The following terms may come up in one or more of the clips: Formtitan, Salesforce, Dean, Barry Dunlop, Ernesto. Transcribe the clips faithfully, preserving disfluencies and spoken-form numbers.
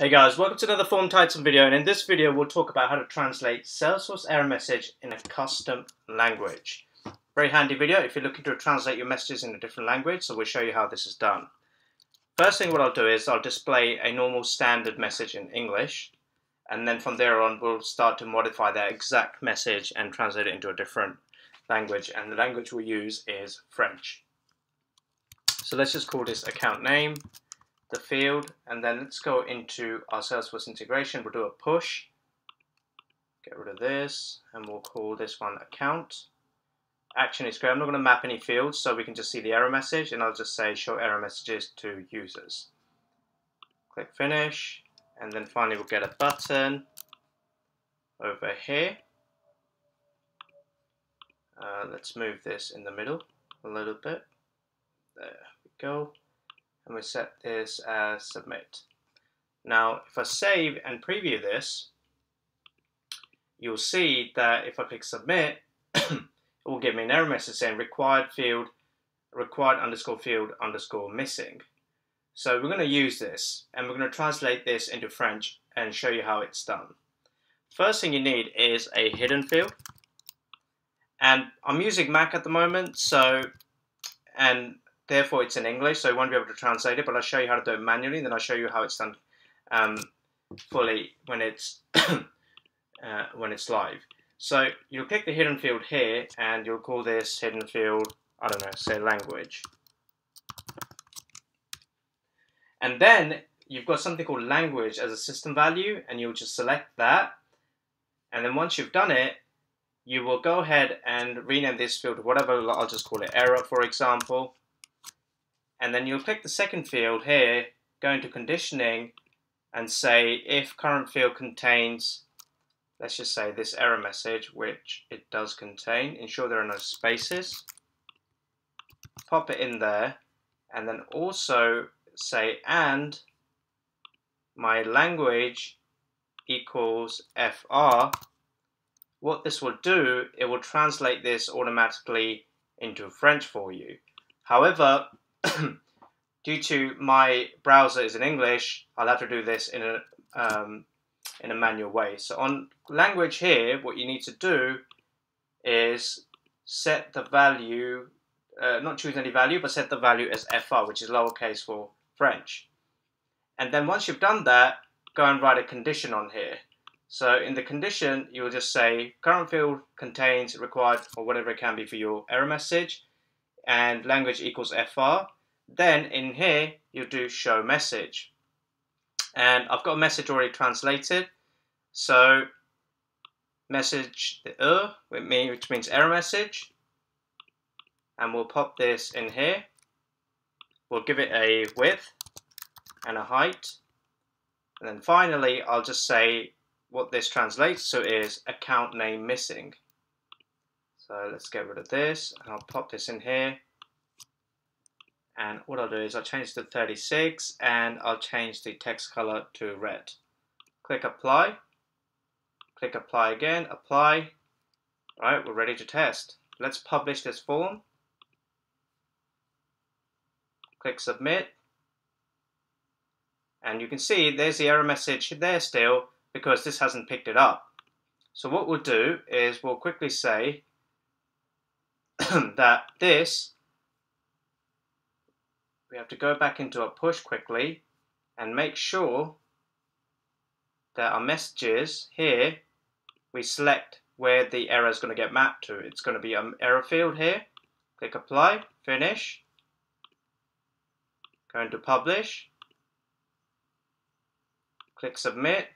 Hey guys, welcome to another Formtitan video, and in this video we'll talk about how to translate Salesforce error message in a custom language. Very handy video if you're looking to translate your messages in a different language, so we'll show you how this is done. First thing what I'll do is I'll display a normal standard message in English, and then from there on we'll start to modify that exact message and translate it into a different language, and the language we'll use is French. So let's just call this account name, the field, and then let's go into our Salesforce integration. We'll do a push, get rid of this, and we'll call this one account. Action is great. I'm not going to map any fields, so we can just see the error message, and I'll just say show error messages to users. Click finish, and then finally we'll get a button over here. Uh, let's move this in the middle a little bit. There we go. And we set this as submit. Now if I save and preview this, you'll see that if I click submit it will give me an error message saying required field required underscore field underscore missing. So we're going to use this and we're going to translate this into French and show you how it's done. First thing you need is a hidden field, and I'm using Mac at the moment, so and therefore it's in English, so you won't be able to translate it, but I'll show you how to do it manually, and then I'll show you how it's done um, fully when it's uh, when it's live. So you'll click the hidden field here, and you'll call this hidden field, I don't know, say language. And then you've got something called language as a system value, and you'll just select that. And then once you've done it, you will go ahead and rename this field, whatever, I'll just call it error, for example. And then you'll click the second field here, go into conditioning, and say if current field contains, let's just say this error message, which it does contain, ensure there are no spaces, pop it in there, and then also say and my language equals F R. What this will do, it will translate this automatically into French for you. However, due to my browser is in English, I'll have to do this in a um, in a manual way. So on language here, what you need to do is set the value, uh, not choose any value, but set the value as F R, which is lowercase for French. And then once you've done that, go and write a condition on here. So in the condition, you will just say current field contains required or whatever it can be for your error message, and language equals F R. Then in here you'll do show message, and I've got a message already translated, so message the er, which means error message, and we'll pop this in here. We'll give it a width and a height, and then finally I'll just say what this translates to is account name missing. So let's get rid of this, and I'll pop this in here, and what I'll do is I'll change to thirty-six, and I'll change the text color to red. Click apply, click apply again, apply. All right, we're ready to test. Let's publish this form. Click submit, and you can see there's the error message there still because this hasn't picked it up. So what we'll do is we'll quickly say that this, we have to go back into a push quickly and make sure that our messages here, we select where the error is going to get mapped to. It's going to be an error field here. Click apply, finish, go into publish, click submit,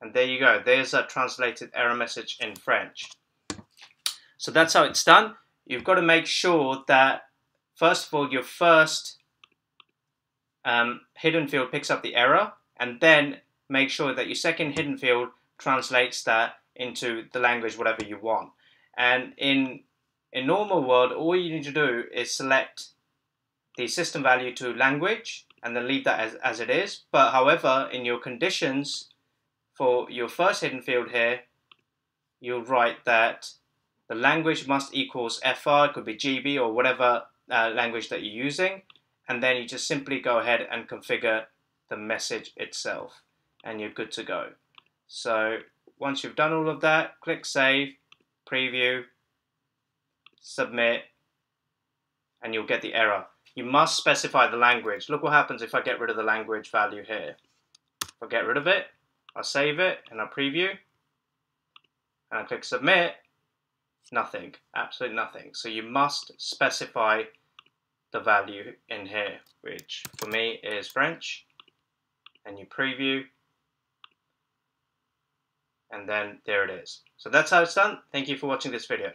and there you go. There's a translated error message in French. So that's how it's done. You've got to make sure that, first of all, your first um, hidden field picks up the error, and then make sure that your second hidden field translates that into the language, whatever you want. And in a normal world, all you need to do is select the system value to language, and then leave that as, as it is. But however, in your conditions for your first hidden field here, you'll write that the language must equals F R, it could be G B or whatever uh, language that you're using, and then you just simply go ahead and configure the message itself, and you're good to go. So once you've done all of that, click save, preview, submit, and you'll get the error. You must specify the language. Look what happens if I get rid of the language value here. If I get rid of it, I save it, and I preview, and I click submit, nothing, absolutely nothing. So you must specify the value in here, which for me is French, and you preview, and then there it is. So that's how it's done. Thank you for watching this video.